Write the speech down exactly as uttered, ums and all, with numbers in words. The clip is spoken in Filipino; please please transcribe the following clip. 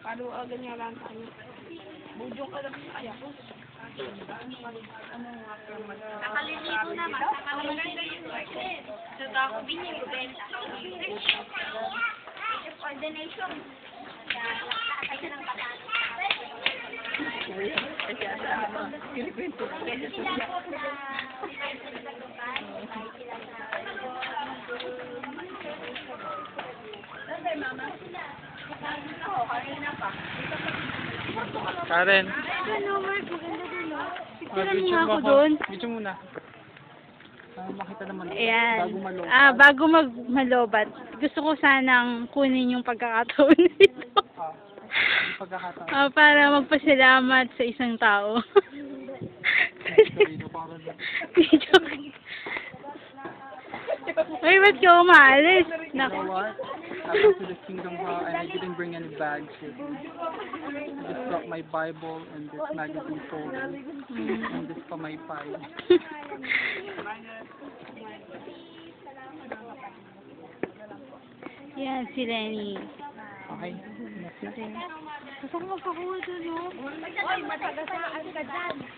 Kalau agak nyalan tanya, bujuk ada saya pun. Nakalilito naman, nakalilito yun. Saka ako binibenta. Ordination. Nakakay siya ng pataan. Kasi sila po na nagpapay, sila na Karen. Picture ako doon. Picture muna. Ah, makita naman bago malobat. Ah, bago magmalobat. Gusto ko sanang kunin yung pagkakataon nito. Ah, pagkakataon. Ah, para magpasalamat sa isang tao. Ay, ba't ka umaalis? Naku. I went to the Kingdom Hall and I didn't bring any bags with me. I just brought my Bible and this magazine folder and this for my pie. Yan si Lenny. Okay. Gusto ko magpakuha doon, no? Ay, matagasaan ka dyan.